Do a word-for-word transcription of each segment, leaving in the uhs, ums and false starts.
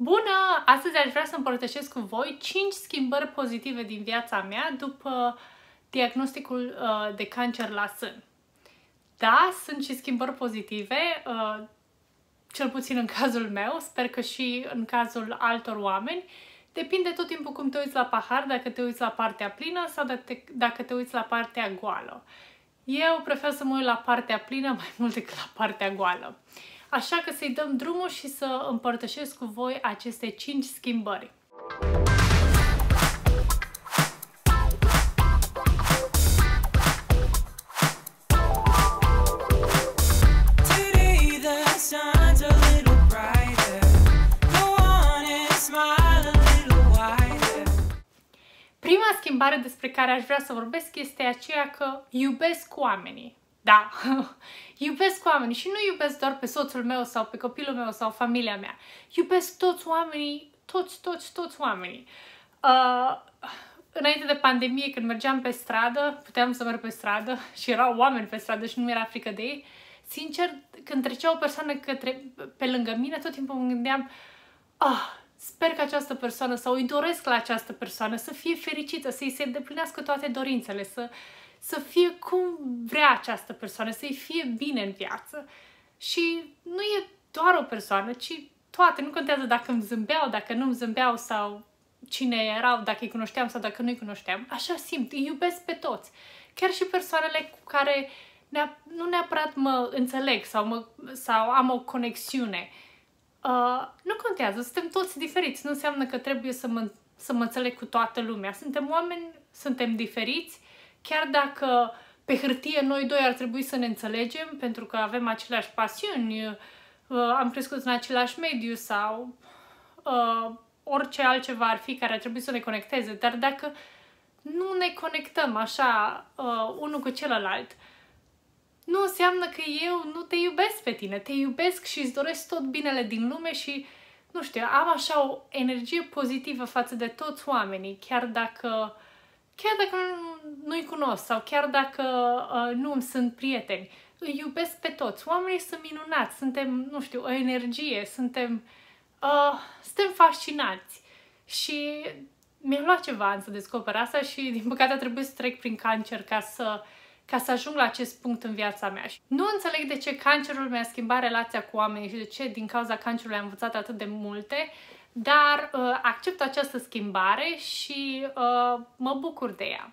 Bună! Astăzi aș vrea să împărtășesc cu voi cinci schimbări pozitive din viața mea după diagnosticul uh, de cancer la sân. Da, sunt și schimbări pozitive, uh, cel puțin în cazul meu, sper că și în cazul altor oameni. Depinde tot timpul cum te uiți la pahar, dacă te uiți la partea plină sau dacă te uiți la partea goală. Eu prefer să mă uit la partea plină mai mult decât la partea goală. Așa că să-i dăm drumul și să împărtășesc cu voi aceste cinci schimbări. Prima schimbare despre care aș vrea să vorbesc este aceea că iubesc oamenii. Da, iubesc oamenii și nu iubesc doar pe soțul meu sau pe copilul meu sau familia mea. Iubesc toți oamenii, toți, toți, toți oamenii. Uh, înainte de pandemie, când mergeam pe stradă, puteam să merg pe stradă și erau oameni pe stradă și nu mi-era frică de ei. Sincer, când trecea o persoană către, pe lângă mine, tot timpul mă gândeam, ah, sper că această persoană sau îi doresc la această persoană să fie fericită, să-i se îndeplinească toate dorințele, să... să fie cum vrea această persoană, să-i fie bine în viață. Și nu e doar o persoană, ci toate. Nu contează dacă îmi zâmbeau, dacă nu îmi zâmbeau sau cine erau, dacă îi cunoșteam sau dacă nu îi cunoșteam. Așa simt, îi iubesc pe toți. Chiar și persoanele cu care nu neapărat mă înțeleg sau, mă, sau am o conexiune. Uh, nu contează, suntem toți diferiți. Nu înseamnă că trebuie să mă, să mă înțeleg cu toată lumea. Suntem oameni, suntem diferiți. Chiar dacă pe hârtie noi doi ar trebui să ne înțelegem pentru că avem aceleași pasiuni, am crescut în același mediu sau uh, orice altceva ar fi care ar trebui să ne conecteze, dar dacă nu ne conectăm așa uh, unul cu celălalt, nu înseamnă că eu nu te iubesc pe tine, te iubesc și îți doresc tot binele din lume și, nu știu, am așa o energie pozitivă față de toți oamenii, chiar dacă... Chiar dacă nu-i cunosc sau chiar dacă uh, nu îmi sunt prieteni, îi iubesc pe toți. Oamenii sunt minunați, suntem, nu știu, o energie, suntem, uh, suntem fascinați. Și mi-a luat ceva ani să descoper asta și, din păcate, a trebuit să trec prin cancer ca să, ca să ajung la acest punct în viața mea. Și nu înțeleg de ce cancerul mi-a schimbat relația cu oamenii și de ce, din cauza cancerului, am învățat atât de multe. Dar uh, accept această schimbare și uh, mă bucur de ea.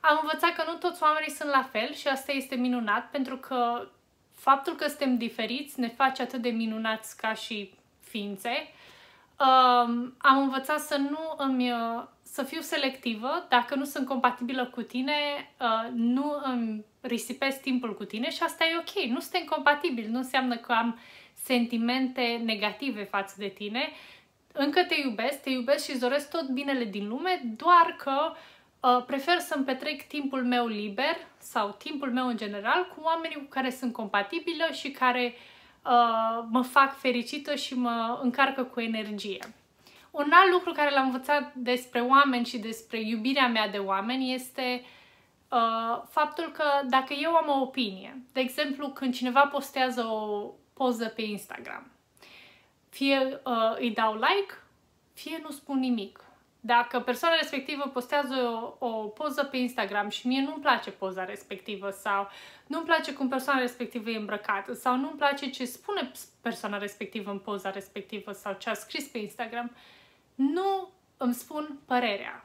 Am învățat că nu toți oamenii sunt la fel și asta este minunat, pentru că faptul că suntem diferiți ne face atât de minunați ca și ființe. Uh, am învățat să nu îmi, uh, să fiu selectivă. Dacă nu sunt compatibilă cu tine, uh, nu îmi risipesc timpul cu tine și asta e ok. Nu suntem compatibili, nu înseamnă că am sentimente negative față de tine. Încă te iubesc, te iubesc și îți doresc tot binele din lume, doar că uh, prefer să-mi petrec timpul meu liber sau timpul meu în general cu oamenii cu care sunt compatibilă și care uh, mă fac fericită și mă încarcă cu energie. Un alt lucru care l-am învățat despre oameni și despre iubirea mea de oameni este uh, faptul că dacă eu am o opinie, de exemplu când cineva postează o poză pe Instagram, fie uh, îi dau like, fie nu spun nimic. Dacă persoana respectivă postează o, o poză pe Instagram și mie nu-mi place poza respectivă sau nu-mi place cum persoana respectivă e îmbrăcată sau nu-mi place ce spune persoana respectivă în poza respectivă sau ce a scris pe Instagram, nu îmi spun părerea.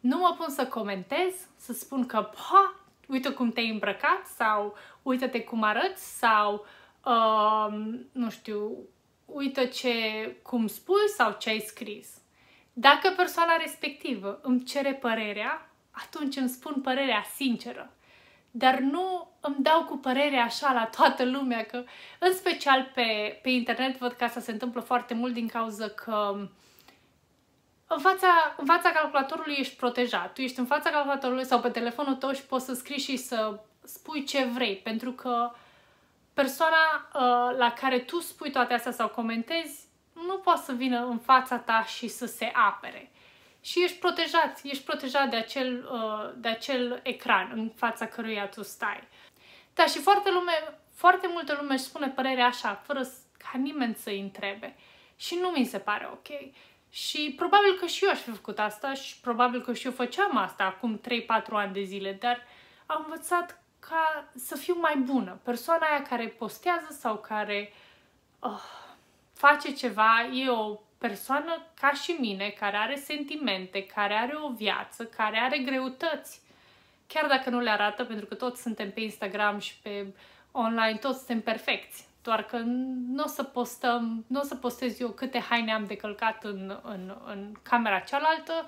Nu mă pun să comentez, să spun că pa, uite cum te-ai îmbrăcat sau uite-te cum arăți sau uh, nu știu... Uită ce, cum spui sau ce ai scris. Dacă persoana respectivă îmi cere părerea, atunci îmi spun părerea sinceră. Dar nu îmi dau cu părerea așa la toată lumea, că în special pe, pe internet văd că asta se întâmplă foarte mult din cauza că în fața, în fața calculatorului ești protejat. Tu ești în fața calculatorului sau pe telefonul tău și poți să scrii și să spui ce vrei, pentru că persoana uh, la care tu spui toate astea sau comentezi nu poate să vină în fața ta și să se apere. Și ești protejat, ești protejat de acel, uh, de acel ecran în fața căruia tu stai. Dar și foarte, lume, foarte multă lume își spune părerea așa, fără ca nimeni să-i întrebe. și nu mi se pare ok. Și probabil că și eu aș fi făcut asta și probabil că și eu făceam asta acum trei patru ani de zile, dar am învățat ca să fiu mai bună. Persoana aia care postează sau care uh, face ceva e o persoană ca și mine, care are sentimente, care are o viață, care are greutăți. Chiar dacă nu le arată, pentru că toți suntem pe Instagram și pe online, toți suntem perfecți. Doar că nu o să postăm, nu o să postez eu câte haine am de călcat în, în, în camera cealaltă,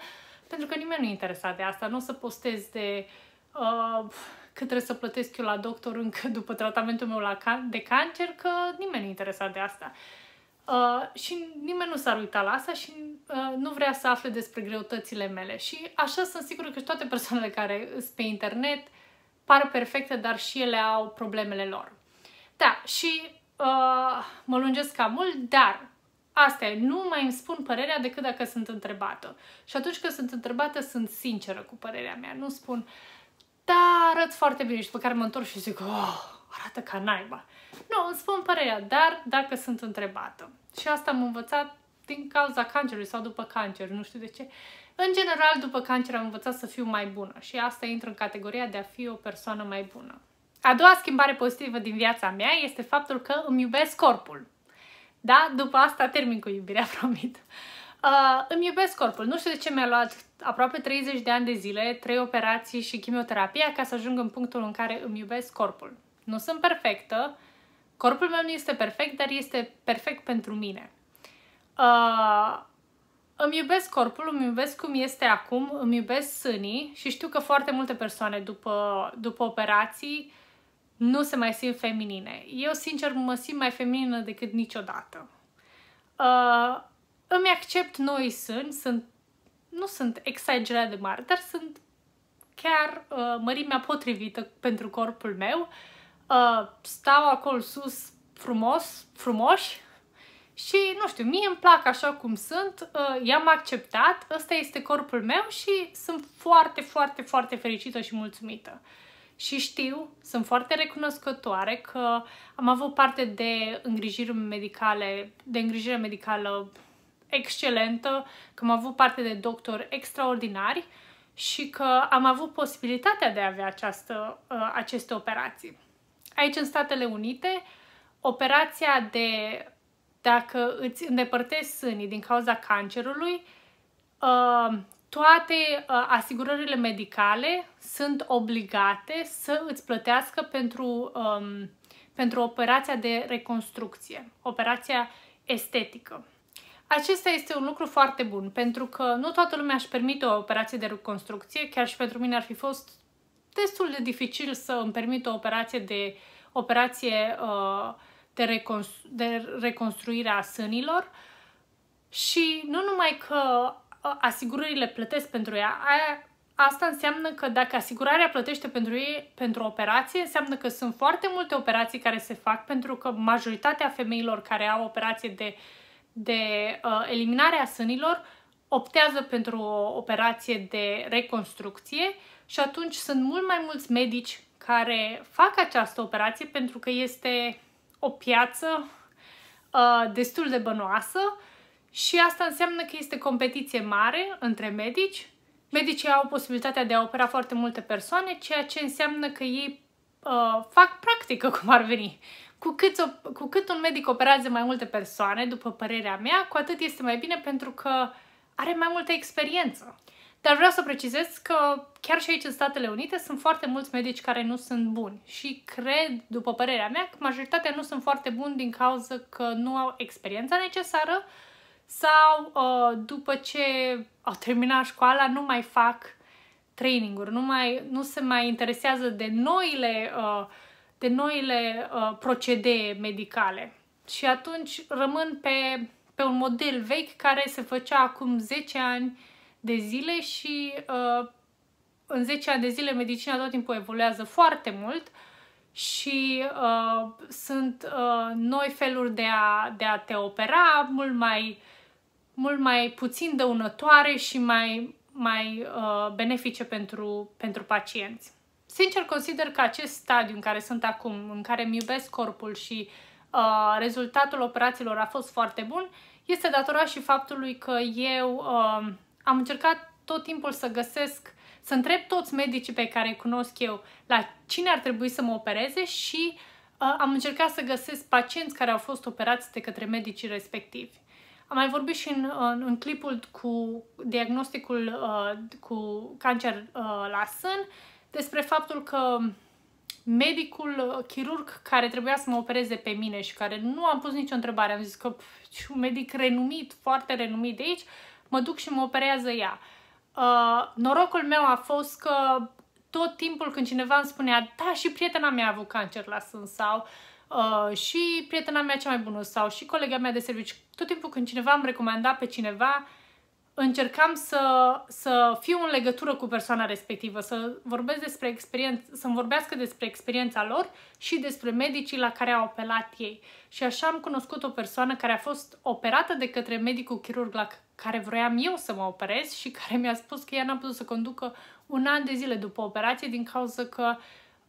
pentru că nimeni nu e interesat de asta. Nu o să postez de uh, că trebuie să plătesc eu la doctor încă după tratamentul meu la can- de cancer, că nimeni nu e interesat de asta. Uh, și nimeni nu s-ar uita la asta și uh, nu vrea să afle despre greutățile mele. Și așa sunt sigură că toate persoanele care sunt pe internet par perfecte, dar și ele au problemele lor. Da, și uh, mă lungesc cam mult, dar asta e, nu mai îmi spun părerea decât dacă sunt întrebată. Și atunci când sunt întrebată, sunt sinceră cu părerea mea. Nu spun, da, arăt foarte bine și după care mă întorc și zic, oh, arată ca naiba. Nu, îmi spun părerea, dar dacă sunt întrebată. Și asta am învățat din cauza cancerului sau după cancer, nu știu de ce. În general, după cancer am învățat să fiu mai bună și asta intră în categoria de a fi o persoană mai bună. A doua schimbare pozitivă din viața mea este faptul că îmi iubesc corpul. Da? După asta termin cu iubirea, promit. Uh, îmi iubesc corpul. Nu știu de ce mi-a luat aproape treizeci de ani de zile, trei operații și chimioterapia ca să ajung în punctul în care îmi iubesc corpul. Nu sunt perfectă, corpul meu nu este perfect, dar este perfect pentru mine. Uh, îmi iubesc corpul, îmi iubesc cum este acum, îmi iubesc sânii și știu că foarte multe persoane după, după operații nu se mai simt feminine. Eu, sincer, mă simt mai feminină decât niciodată. Uh, îmi accept noi sâni, sunt, nu sunt exagerat de mari, dar sunt chiar uh, mărimea potrivită pentru corpul meu. Uh, stau acolo sus frumos, frumoși și, nu știu, mie îmi plac așa cum sunt, uh, i-am acceptat, ăsta este corpul meu și sunt foarte, foarte, foarte fericită și mulțumită. Și știu, sunt foarte recunoscătoare că am avut parte de îngrijiri medicale, de îngrijire medicală excelentă, că am avut parte de doctori extraordinari și că am avut posibilitatea de a avea această, aceste operații. Aici, în Statele Unite, operația de dacă îți îndepărtezi sânii din cauza cancerului, toate asigurările medicale sunt obligate să îți plătească pentru, um, pentru operația de reconstrucție, operația estetică. Acesta este un lucru foarte bun, pentru că nu toată lumea își permite o operație de reconstrucție, chiar și pentru mine ar fi fost destul de dificil să îmi permit o operație de, operație, uh, de, reconstru- de reconstruire a sânilor și nu numai că asigurările plătesc pentru ea. Aia, asta înseamnă că dacă asigurarea plătește pentru ei, pentru operație, înseamnă că sunt foarte multe operații care se fac pentru că majoritatea femeilor care au operație de, de uh, eliminare a sânilor optează pentru o operație de reconstrucție și atunci sunt mult mai mulți medici care fac această operație pentru că este o piață uh, destul de bănoasă. Și asta înseamnă că este competiție mare între medici. Medicii au posibilitatea de a opera foarte multe persoane, ceea ce înseamnă că ei uh, fac practică cum ar veni. Cu cât, cu cât un medic operează mai multe persoane, după părerea mea, cu atât este mai bine pentru că are mai multă experiență. Dar vreau să precizez că chiar și aici în Statele Unite sunt foarte mulți medici care nu sunt buni și cred, după părerea mea, că majoritatea nu sunt foarte buni din cauza că nu au experiența necesară sau uh, după ce au terminat școala nu mai fac training-uri, nu, mai, nu se mai interesează de noile, uh, de noile uh, procedee medicale. Și atunci rămân pe, pe un model vechi care se făcea acum zece ani de zile și uh, în zece ani de zile medicina tot timpul evoluează foarte mult și uh, sunt uh, noi feluri de a, de a te opera, mult mai mult mai puțin dăunătoare și mai, mai uh, benefice pentru, pentru pacienți. Sincer, consider că acest stadiu în care sunt acum, în care îmi iubesc corpul și uh, rezultatul operațiilor a fost foarte bun, este datorat și faptului că eu uh, am încercat tot timpul să găsesc, să întreb toți medicii pe care îi cunosc eu la cine ar trebui să mă opereze și uh, am încercat să găsesc pacienți care au fost operați de către medicii respectivi. Am mai vorbit și în, în, în clipul cu diagnosticul uh, cu cancer uh, la sân despre faptul că medicul chirurg care trebuia să mă opereze pe mine și care nu am pus nicio întrebare, am zis că pf, un medic renumit, foarte renumit de aici, mă duc și mă operează ea. Uh, norocul meu a fost că tot timpul când cineva îmi spunea da, și prietena mea a avut cancer la sân sau uh, și prietena mea cea mai bună sau și colega mea de serviciu, tot timpul când cineva îmi recomanda pe cineva, încercam să, să fiu în legătură cu persoana respectivă, să vorbesc despre experiență, să-mi vorbească despre experiența lor și despre medicii la care au operat ei. Și așa am cunoscut o persoană care a fost operată de către medicul chirurg la care vroiam eu să mă operez și care mi-a spus că ea n-a putut să conducă un an de zile după operație din cauza că,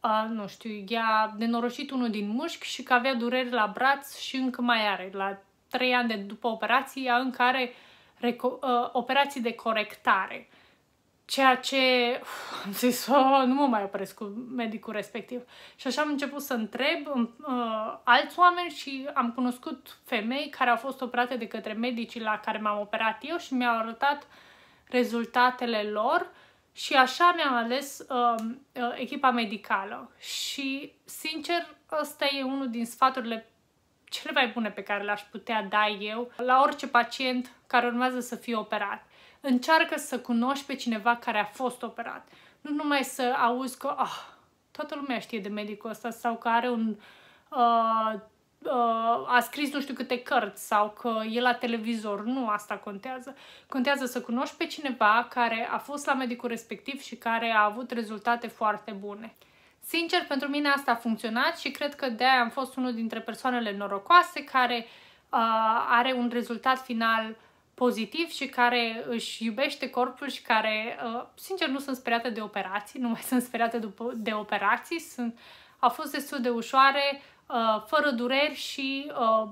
uh, nu știu, i-a nenoroșit unul din mușchi și că avea dureri la braț și încă mai are. La trei ani de după operație, în care operații de corectare, ceea ce uf, am zis, oh, nu mă mai operesc cu medicul respectiv. Și așa am început să întreb uh, alți oameni și am cunoscut femei care au fost operate de către medicii la care m-am operat eu și mi-au arătat rezultatele lor și așa mi-am ales uh, uh, echipa medicală. Și, sincer, ăsta e unul din sfaturile cele mai bune pe care le-aș putea da eu la orice pacient care urmează să fie operat. Încearcă să cunoști pe cineva care a fost operat. Nu numai să auzi că oh, toată lumea știe de medicul ăsta sau că are un... Uh, uh, a scris nu știu câte cărți sau că e la televizor. Nu asta contează. Contează să cunoști pe cineva care a fost la medicul respectiv și care a avut rezultate foarte bune. Sincer, pentru mine asta a funcționat și cred că de-aia am fost unul dintre persoanele norocoase care uh, are un rezultat final pozitiv și care își iubește corpul și care, uh, sincer, nu sunt speriată de operații, nu mai sunt speriată după, de operații, sunt, au fost destul de ușoare, uh, fără dureri și uh,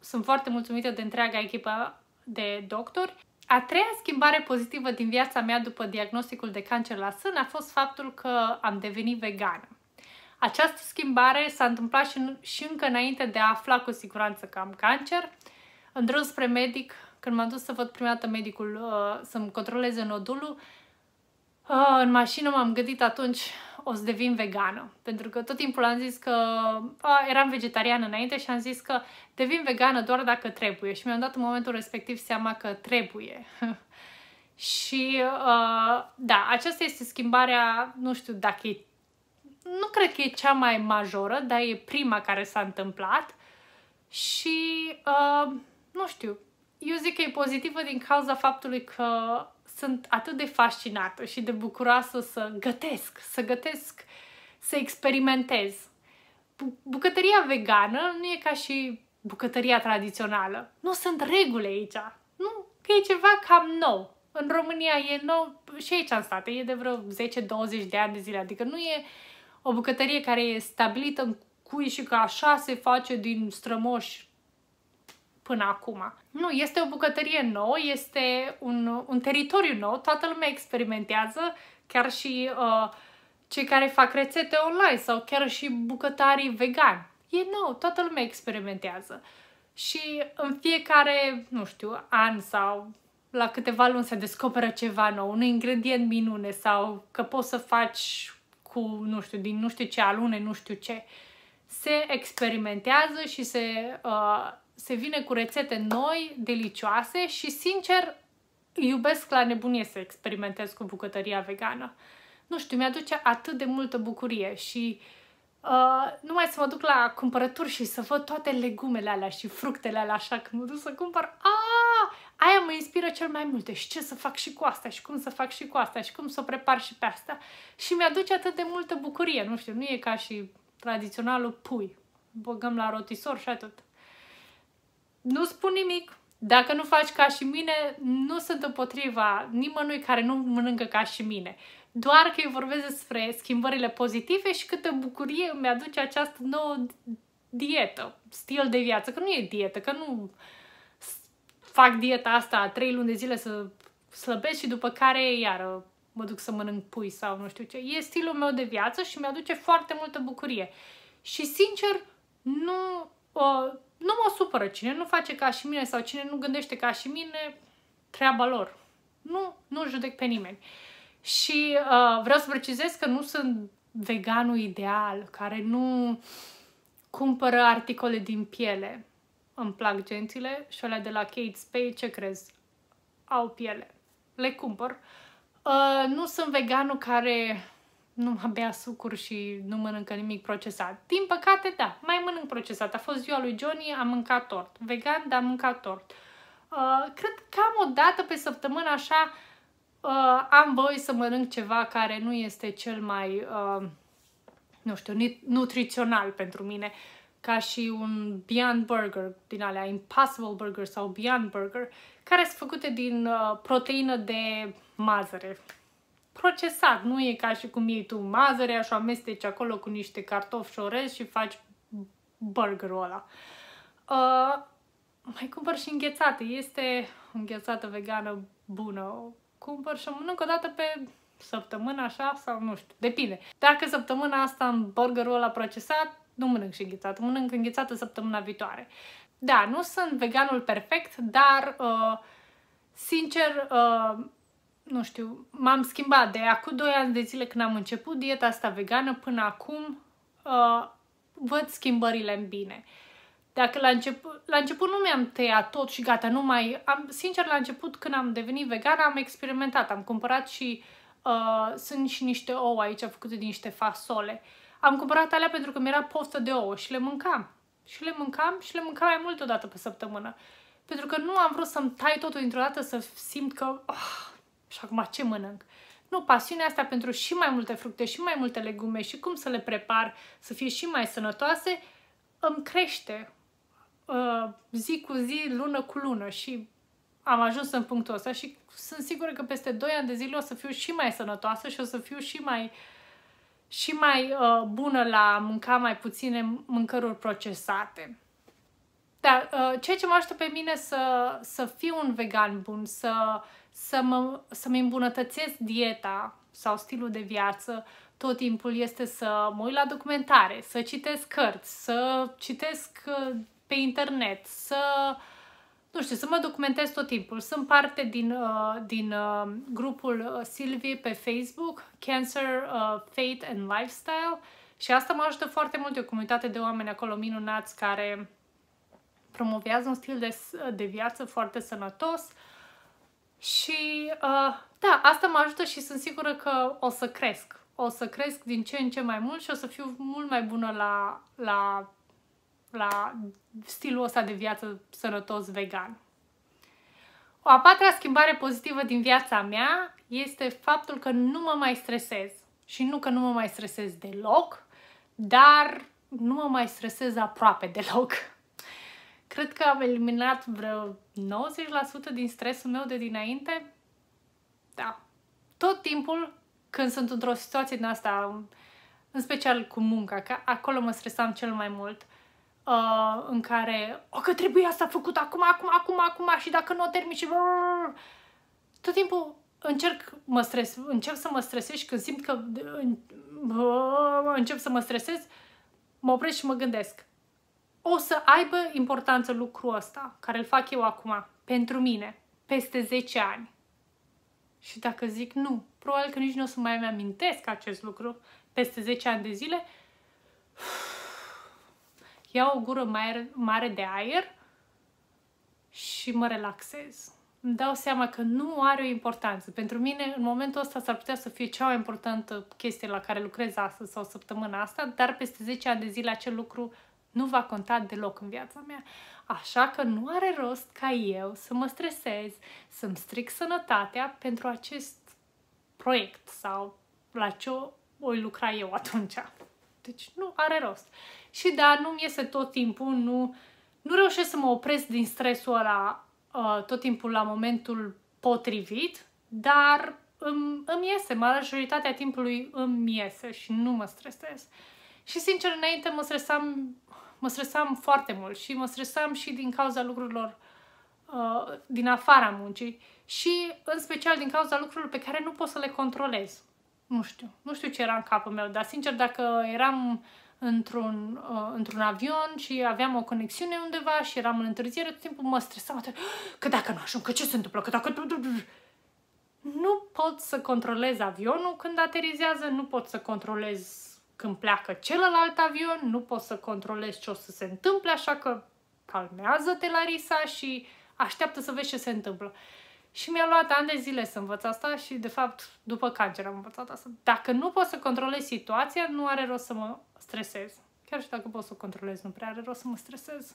sunt foarte mulțumită de întreaga echipă de doctori. A treia schimbare pozitivă din viața mea după diagnosticul de cancer la sân a fost faptul că am devenit vegană. Această schimbare s-a întâmplat și, în, și încă înainte de a afla cu siguranță că am cancer. În drum spre medic, când m-am dus să văd prima dată medicul uh, să-mi controleze nodulul, uh, în mașină m-am gândit atunci o să devin vegană. Pentru că tot timpul am zis că uh, eram vegetariană înainte și am zis că devin vegană doar dacă trebuie. Și mi-am dat în momentul respectiv seama că trebuie. Și uh, da, aceasta este schimbarea, nu știu dacă e, nu cred că e cea mai majoră, dar e prima care s-a întâmplat. Și uh, nu știu, eu zic că e pozitivă din cauza faptului că sunt atât de fascinată și de bucuroasă să gătesc, să gătesc, să experimentez. Bucătăria vegană nu e ca și bucătăria tradițională. Nu sunt reguli aici. Nu, că e ceva cam nou. În România e nou și aici în state. E de vreo zece douăzeci de ani de zile. Adică nu e o bucătărie care e stabilită în cui și că așa se face din strămoși până acum. Nu, este o bucătărie nouă, este un, un teritoriu nou, toată lumea experimentează, chiar și uh, cei care fac rețete online sau chiar și bucătarii vegani. E nou, toată lumea experimentează. Și în fiecare, nu știu, an sau la câteva luni se descoperă ceva nou, un ingredient minune sau că poți să faci cu, nu știu, din nu știu ce alune, nu știu ce. Se experimentează și se... Uh, se vine cu rețete noi, delicioase și, sincer, iubesc la nebunie să experimentez cu bucătăria vegană. Nu știu, mi-aduce atât de multă bucurie și uh, numai să mă duc la cumpărături și să văd toate legumele alea și fructele alea așa când mă duc să cumpăr, aaa, aia mă inspiră cel mai multe și ce să fac și cu asta și cum să fac și cu asta și cum să o prepar și pe asta și mi-aduce atât de multă bucurie, nu știu, nu e ca și tradiționalul pui, băgăm la rotisor și atât. Nu spun nimic. Dacă nu faci ca și mine, nu sunt împotriva nimănui care nu mănâncă ca și mine. Doar că eu vorbesc despre schimbările pozitive și câtă bucurie îmi aduce această nouă dietă, stil de viață. Că nu e dietă, că nu fac dieta asta trei luni de zile să slăbesc și după care iară mă duc să mănânc pui sau nu știu ce. E stilul meu de viață și mi-aduce foarte multă bucurie. Și sincer, nu, uh, nu mă supără cine nu face ca și mine sau cine nu gândește ca și mine, treaba lor. Nu, nu judec pe nimeni. Și uh, vreau să precizez că nu sunt veganul ideal, care nu cumpără articole din piele. Îmi plac gențile și alea de la Kate Spade, ce crezi? Au piele. Le cumpăr. Uh, nu sunt veganul care nu bea sucuri și nu mănâncă nimic procesat. Din păcate, da, mai mănânc procesat. A fost ziua lui Johnny, am mâncat tort. Vegan, dar am mâncat tort. Uh, cred că cam o dată pe săptămână așa uh, am voie să mănânc ceva care nu este cel mai, uh, nu știu, nutrițional pentru mine. Ca și un Beyond Burger din alea, Impossible Burger sau Beyond Burger, care sunt făcute din uh, proteină de mazăre. Procesat, nu e ca și cum iei tu mazărea și o amesteci acolo cu niște cartofi și orez și faci burgerul ăla. Uh, mai cumpăr și înghețate. Este o înghețată vegană bună. O cumpăr și o mănânc o dată pe săptămână așa sau nu știu, depinde. Dacă săptămâna asta am burgerul ăla procesat, nu mănânc și înghețată, mănânc înghețată săptămâna viitoare. Da, nu sunt veganul perfect, dar uh, sincer, uh, nu știu, m-am schimbat de acum doi ani de zile când am început dieta asta vegană până acum uh, văd schimbările în bine. Dacă la început, la început nu mi-am tăiat tot și gata, nu mai... Am, sincer, la început când am devenit vegană am experimentat, am cumpărat și uh, sunt și niște ouă aici făcute din niște fasole. Am cumpărat alea pentru că mi-era poftă de ouă și le mâncam. Și le mâncam și le mâncam mai mult o dată pe săptămână. Pentru că nu am vrut să-mi tai totul dintr-o dată să simt că... Oh, și acum ce mănânc? Nu, pasiunea asta pentru și mai multe fructe și mai multe legume și cum să le prepar să fie și mai sănătoase îmi crește uh, zi cu zi, lună cu lună. Și am ajuns în punctul ăsta și sunt sigură că peste doi ani de zile o să fiu și mai sănătoasă și o să fiu și mai... și mai uh, bună la a mânca mai puține mâncăruri procesate. Dar uh, ceea ce mă ajută pe mine să, să fiu un vegan bun, să, să mă, să-mi îmbunătățesc dieta sau stilul de viață tot timpul este să mă uit la documentare, să citesc cărți, să citesc uh, pe internet, să... Nu știu, să mă documentez tot timpul. Sunt parte din, uh, din uh, grupul Silvie pe Facebook, Cancer, uh, Faith and Lifestyle, și asta mă ajută foarte mult. E o comunitate de oameni acolo minunați care promovează un stil de, de viață foarte sănătos și uh, da, asta mă ajută și sunt sigură că o să cresc. O să cresc din ce în ce mai mult și o să fiu mult mai bună la... la la stilul ăsta de viață sănătos vegan. O a patra schimbare pozitivă din viața mea este faptul că nu mă mai stresez. Și nu că nu mă mai stresez deloc, dar nu mă mai stresez aproape deloc. Cred că am eliminat vreo nouăzeci la sută din stresul meu de dinainte. Da. Tot timpul când sunt într-o situație din asta, în special cu munca, că acolo mă stresam cel mai mult, Uh, în care, o, că trebuie asta făcut acum, acum, acum, acum și dacă nu o termin și... Tot timpul încerc, mă stres, încep să mă stresez și când simt că uh, încep să mă stresez, mă opresc și mă gândesc. O să aibă importanță lucrul ăsta, care îl fac eu acum, pentru mine, peste zece ani. Și dacă zic nu, probabil că nici nu o să mai îmi amintesc acest lucru peste zece ani de zile, iau o gură mai mare de aer și mă relaxez. Îmi dau seama că nu are o importanță. Pentru mine, în momentul ăsta, s-ar putea să fie cea mai importantă chestie la care lucrez astăzi sau săptămâna asta, dar peste zece ani de zile acel lucru nu va conta deloc în viața mea. Așa că nu are rost ca eu să mă stresez, să-mi stric sănătatea pentru acest proiect sau la ce voi lucra eu atunci. Deci nu are rost. Și da, nu-mi iese tot timpul, nu, nu reușesc să mă opresc din stresul ăla uh, tot timpul la momentul potrivit, dar îmi, îmi iese, majoritatea timpului îmi iese și nu mă stresez. Și sincer, înainte mă stresam, mă stresam foarte mult și mă stresam și din cauza lucrurilor uh, din afara muncii și în special din cauza lucrurilor pe care nu pot să le controlez. Nu știu, nu știu ce era în capul meu, dar sincer dacă eram într-un uh, într-un avion și aveam o conexiune undeva și eram în întârziere, tot timpul mă stresam, că dacă nu ajung, că ce se întâmplă, că dacă... Nu pot să controlez avionul când aterizează, nu pot să controlez când pleacă celălalt avion, nu pot să controlez ce o să se întâmple, așa că calmează-te, Larisa, și așteaptă să vezi ce se întâmplă. Și mi-a luat ani de zile să învăț asta și, de fapt, după cancer am învățat asta. Dacă nu pot să controlez situația, nu are rost să mă stresez. Chiar și dacă pot să o controlez, nu prea are rost să mă stresez.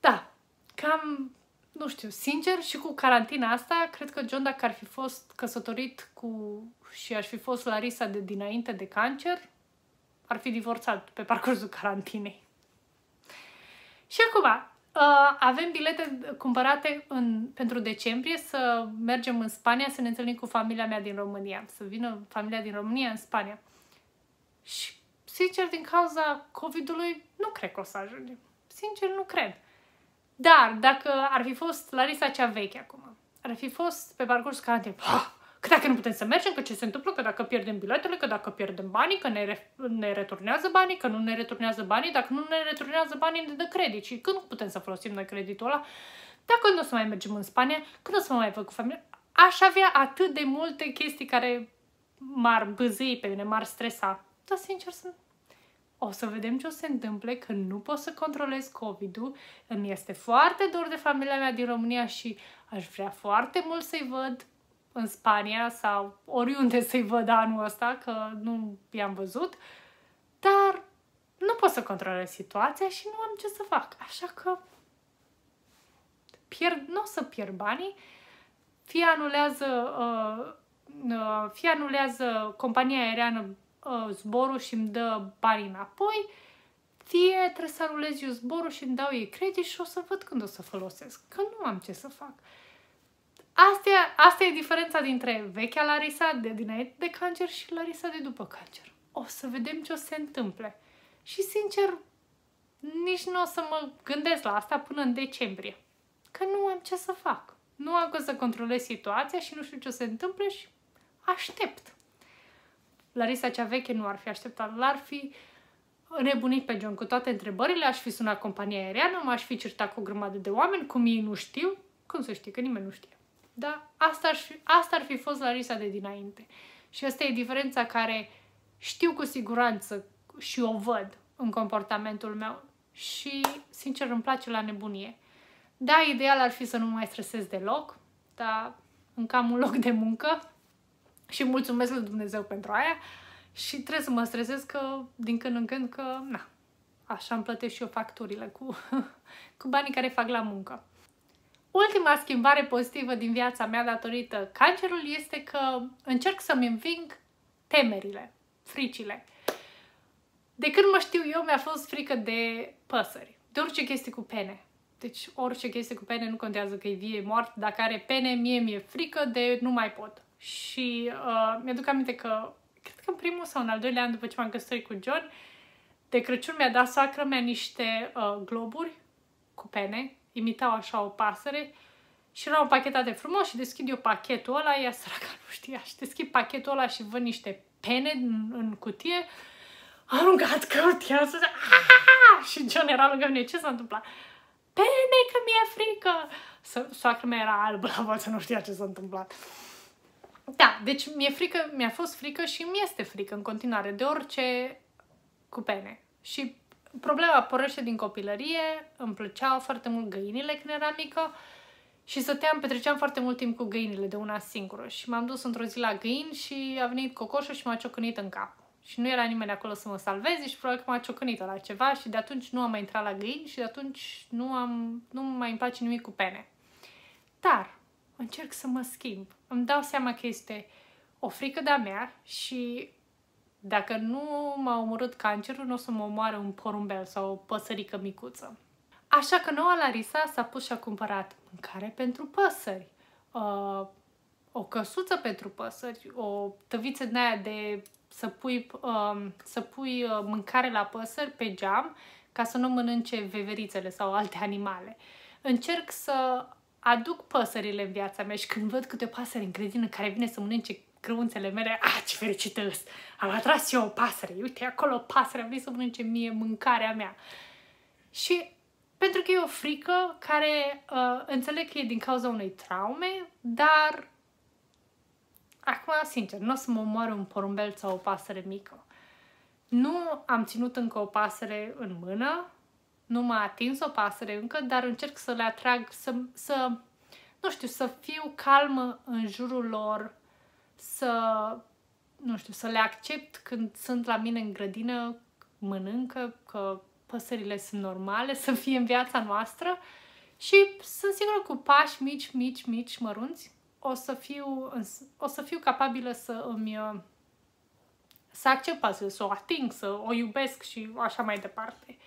Da, cam... Nu știu, sincer, și cu carantina asta, cred că John, dacă ar fi fost căsătorit cu și aș fi fost Larisa de dinainte de cancer, ar fi divorțat pe parcursul carantinei. Și acum, avem bilete cumpărate în, pentru decembrie să mergem în Spania să ne întâlnim cu familia mea din România, să vină familia din România în Spania. Și, sincer, din cauza COVID-ului, nu cred că o să ajungem. Sincer, nu cred. Dar, dacă ar fi fost Larisa cea veche acum, ar fi fost pe parcurs ca timp, că dacă nu putem să mergem, că ce se întâmplă, că dacă pierdem biletele, că dacă pierdem banii, că ne, re ne returnează banii, că nu ne returnează banii, dacă nu ne returnează banii, ne dă credit. Și când putem să folosim noi creditul ăla? Dacă nu o să mai mergem în Spania, când o să mă mai văd cu familia? Aș avea atât de multe chestii care m-ar bâzâi pe mine, m-ar stresa. Dar, sincer, sunt... O să vedem ce o se întâmple, că nu pot să controlez COVID-ul. Îmi este foarte dor de familia mea din România și aș vrea foarte mult să-i văd în Spania sau oriunde să-i văd anul ăsta, că nu i-am văzut. Dar nu pot să controlez situația și nu am ce să fac. Așa că pierd, nu o să pierd banii. Fie anulează, uh, uh, fie anulează compania aeriană zborul și îmi dă banii înapoi, fie trebuie să anulez eu zborul și îmi dau ei credit și o să văd când o să folosesc, că nu am ce să fac. Astea, asta e diferența dintre vechea Larisa de dinainte de cancer și Larisa de după cancer. O să vedem ce o se întâmple. Și sincer, nici nu o să mă gândesc la asta până în decembrie, că nu am ce să fac. Nu am cum să controlez situația și nu știu ce o se întâmple și aștept. Larisa cea veche nu ar fi așteptat, l-ar fi nebunit pe John cu toate întrebările, aș fi sunat compania aeriană, m-aș fi certat cu o grămadă de oameni, cum ei nu știu, cum să știi, că nimeni nu știe. Dar asta ar fi, asta ar fi fost Larisa de dinainte. Și asta e diferența care știu cu siguranță și o văd în comportamentul meu și, sincer, îmi place la nebunie. Da, ideal ar fi să nu mai stresez deloc, dar încă am un loc de muncă, și mulțumesc lui Dumnezeu pentru aia și trebuie să mă stresez că, din când în când că, na, așa îmi plătesc și eu facturile cu, cu banii care fac la muncă. Ultima schimbare pozitivă din viața mea datorită cancerului este că încerc să-mi înving temerile, fricile. De când mă știu eu, mi-a fost frică de păsări, de orice chestie cu pene. Deci orice chestie cu pene, nu contează că e vie, e moarte, dacă are pene, mie mi-e frică de nu mai pot. Și uh, mi-aduc aminte că, cred că în primul sau în al doilea an după ce m-am căsătorit cu John, de Crăciun mi-a dat soacră mea niște uh, globuri cu pene, imitau așa o pasăre și erau pachetate frumos și deschid eu pachetul ăla, ea săraca nu știa, și deschid pachetul ăla și văd niște pene în, în cutie, am aruncat cutia, să zic, și John era lângă mine, ce s-a întâmplat? Pene, că mi-e frică! Soacră mea era albă la față, nu știa ce s-a întâmplat. Da, deci mi-e frică, mi-a fost frică și mi-este frică în continuare de orice cu pene. Și problema pornește din copilărie, îmi plăceau foarte mult găinile când eram mică și stăteam, petreceam foarte mult timp cu găinile de una singură. Și m-am dus într-o zi la găini și a venit cocoșul și m-a ciocănit în cap. Și nu era nimeni acolo să mă salveze și probabil că m-a ciocănit la ceva și de atunci nu am mai intrat la găini și de atunci nu am, nu mai îmi place nimic cu pene. Dar încerc să mă schimb. Îmi dau seama că este o frică de-a mea și dacă nu m-a omorât cancerul, nu o să mă omoare un porumbel sau o păsărică micuță. Așa că noua Larisa s-a pus și a cumpărat mâncare pentru păsări, uh, o căsuță pentru păsări, o tăviță din aia de să pui, uh, să pui uh, mâncare la păsări pe geam ca să nu mănânce veverițele sau alte animale. încerc să aduc păsările în viața mea și când văd câte o pasăre în grădină care vine să mănânce crunțele mele, ah, ce fericită îs! Am atras eu o pasăre, uite acolo pasărea vrea să mănânce mie mâncarea mea. Și pentru că e o frică care uh, înțeleg că e din cauza unei traume, dar acum, sincer, nu o să mă omoare un porumbel sau o pasăre mică. Nu am ținut încă o pasăre în mână, nu m-a atins o pasăre încă, dar încerc să le atrag, să, să nu știu, să fiu calmă în jurul lor, să, nu știu, să le accept când sunt la mine în grădină, mănâncă, că păsările sunt normale, să fie în viața noastră și sunt sigură cu pași mici, mici, mici, mărunți, o să fiu, o să fiu capabilă să îmi să accept pasările, să o ating, să o iubesc și așa mai departe.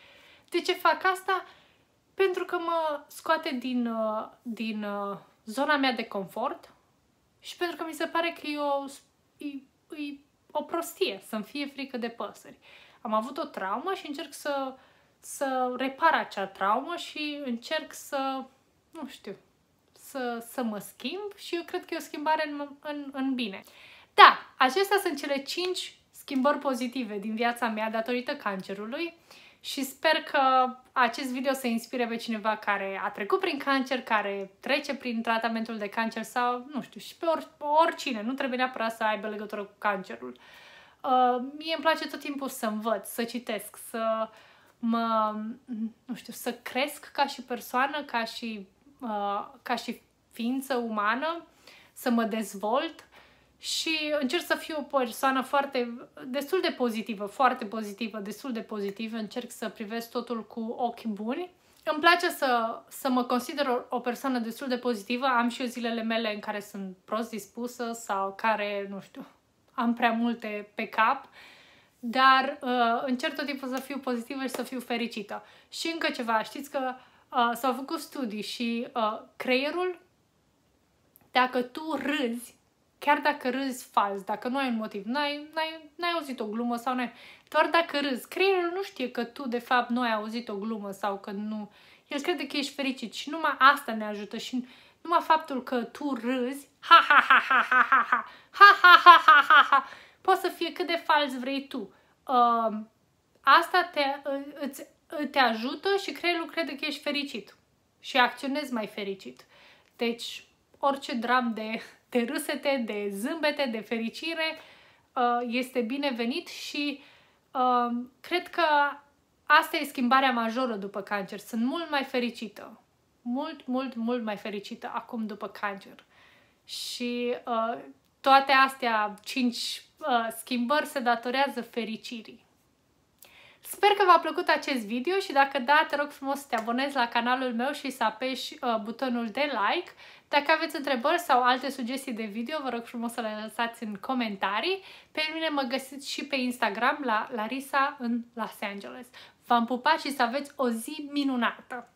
De ce fac asta? Pentru că mă scoate din, din zona mea de confort și pentru că mi se pare că e o, e, e o prostie să-mi fie frică de păsări. Am avut o traumă și încerc să, să repar acea traumă și încerc să, nu știu, să, să mă schimb și eu cred că e o schimbare în, în, în bine. Da, acestea sunt cele cinci schimbări pozitive din viața mea datorită cancerului. Și sper că acest video să inspire pe cineva care a trecut prin cancer, care trece prin tratamentul de cancer sau, nu știu, și pe or oricine. Nu trebuie neapărat să aibă legătură cu cancerul. Uh, mie îmi place tot timpul să învăț, să citesc, să mă, nu știu, să cresc ca și persoană, ca și, uh, ca și ființă umană, să mă dezvolt. Și încerc să fiu o persoană foarte, destul de pozitivă, foarte pozitivă, destul de pozitivă, încerc să privesc totul cu ochi buni. Îmi place să, să mă consider o, o persoană destul de pozitivă, am și eu zilele mele în care sunt prost dispusă sau care, nu știu, am prea multe pe cap, dar uh, încerc tot timpul să fiu pozitivă și să fiu fericită. Și încă ceva, știți că uh, s-au făcut studii și uh, creierul, dacă tu râzi, chiar dacă râzi fals, dacă nu ai un motiv, n-ai, n-ai, n-ai auzit o glumă sau n-ai... Doar dacă râzi, creierul nu știe că tu, de fapt, nu ai auzit o glumă sau că nu... El crede că ești fericit și numai asta ne ajută și numai faptul că tu râzi, ha ha ha ha ha ha ha, ha ha ha ha ha ha, poți să fie cât de fals vrei tu. Uh, asta te, îți, te ajută și creierul crede că ești fericit și acționezi mai fericit. Deci, orice dram de... de râsete, de zâmbete, de fericire, este binevenit și cred că asta e schimbarea majoră după cancer. Sunt mult mai fericită. Mult, mult, mult mai fericită acum după cancer. Și toate astea cinci schimbări se datorează fericirii. Sper că v-a plăcut acest video și dacă da, te rog frumos să te abonezi la canalul meu și să apeși butonul de like. Dacă aveți întrebări sau alte sugestii de video, vă rog frumos să le lăsați în comentarii. Pe mine mă găsiți și pe Instagram la Larisa în Los Angeles. V-am pupat și să aveți o zi minunată!